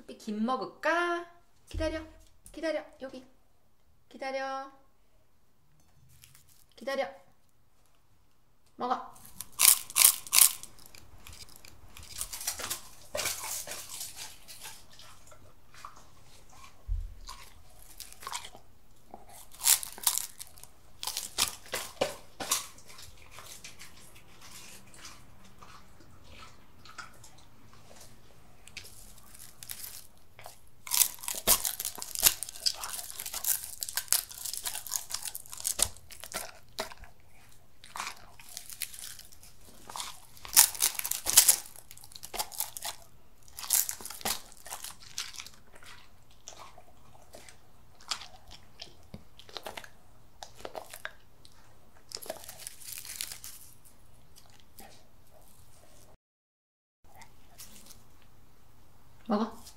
선비 김 먹을까? 기다려, 기다려, 여기 기다려, 기다려, 먹어. 먹어.